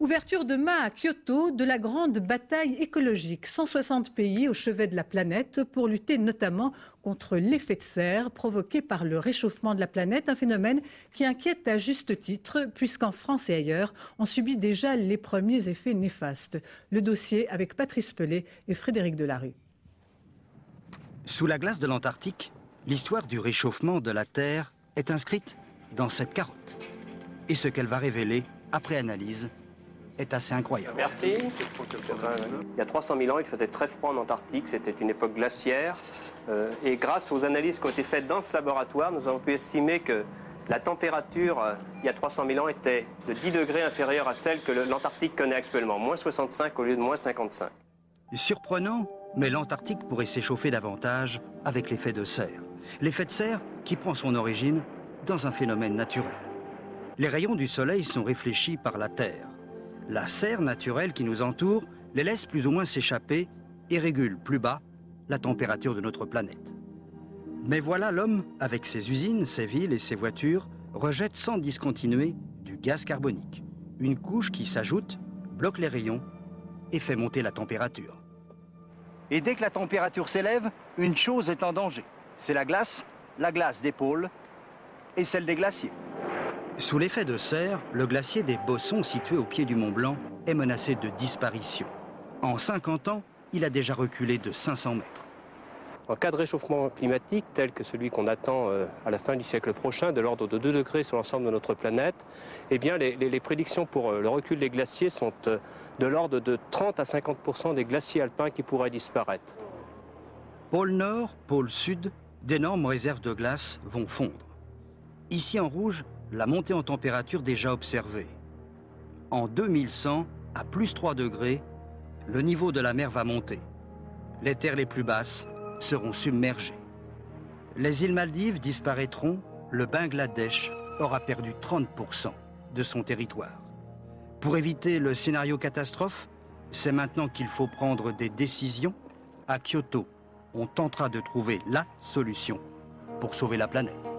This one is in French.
Ouverture demain à Kyoto de la grande bataille écologique. 160 pays au chevet de la planète pour lutter notamment contre l'effet de serre provoqué par le réchauffement de la planète. Un phénomène qui inquiète à juste titre puisqu'en France et ailleurs, on subit déjà les premiers effets néfastes. Le dossier avec Patrice Pelé et Frédéric Delarue. Sous la glace de l'Antarctique, l'histoire du réchauffement de la Terre est inscrite dans cette carotte. Et ce qu'elle va révéler après analyse est assez incroyable. Merci. Il y a 300 000 ans, il faisait très froid en Antarctique, c'était une époque glaciaire. Et grâce aux analyses qui ont été faites dans ce laboratoire, nous avons pu estimer que la température, il y a 300 000 ans, était de 10 degrés inférieure à celle que l'Antarctique connaît actuellement, moins 65 au lieu de moins 55. Surprenant, mais l'Antarctique pourrait s'échauffer davantage avec l'effet de serre. L'effet de serre qui prend son origine dans un phénomène naturel. Les rayons du soleil sont réfléchis par la Terre. La serre naturelle qui nous entoure les laisse plus ou moins s'échapper et régule plus bas la température de notre planète. Mais voilà, l'homme, avec ses usines, ses villes et ses voitures, rejette sans discontinuer du gaz carbonique. Une couche qui s'ajoute, bloque les rayons et fait monter la température. Et dès que la température s'élève, une chose est en danger. C'est la glace des pôles et celle des glaciers. Sous l'effet de serre, le glacier des Bossons, situé au pied du Mont Blanc, est menacé de disparition. En 50 ans, il a déjà reculé de 500 mètres. En cas de réchauffement climatique tel que celui qu'on attend à la fin du siècle prochain, de l'ordre de 2 degrés sur l'ensemble de notre planète, eh bien les prédictions pour le recul des glaciers sont de l'ordre de 30 à 50% des glaciers alpins qui pourraient disparaître. Pôle Nord, pôle Sud, d'énormes réserves de glace vont fondre. Ici en rouge, la montée en température déjà observée. En 2100, à plus 3 degrés, le niveau de la mer va monter. Les terres les plus basses seront submergées. Les îles Maldives disparaîtront, le Bangladesh aura perdu 30% de son territoire. Pour éviter le scénario catastrophe, c'est maintenant qu'il faut prendre des décisions. À Kyoto, on tentera de trouver la solution pour sauver la planète.